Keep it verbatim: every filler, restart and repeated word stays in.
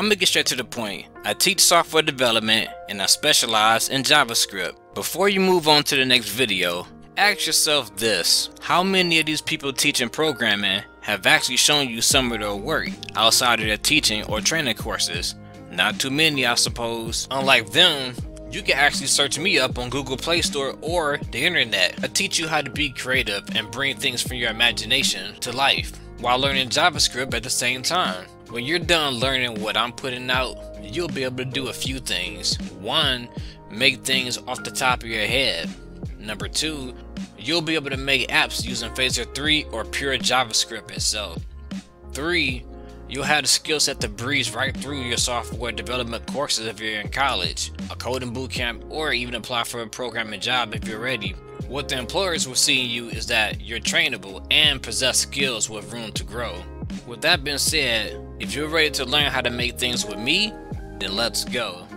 I'm gonna get straight to the point. I teach software development and I specialize in JavaScript. Before you move on to the next video, ask yourself this: how many of these people teaching programming have actually shown you some of their work outside of their teaching or training courses? Not too many, I suppose. Unlike them, you can actually search me up on Google Play Store or the internet. I teach you how to be creative and bring things from your imagination to life while learning JavaScript at the same time. When you're done learning what I'm putting out, you'll be able to do a few things. One, make things off the top of your head. Number two, you'll be able to make apps using Phaser three or pure JavaScript itself. Three, you'll have the skill set to breeze right through your software development courses if you're in college, a coding bootcamp, or even apply for a programming job if you're ready. What the employers will see in you is that you're trainable and possess skills with room to grow. With that being said, if you're ready to learn how to make things with me, then let's go.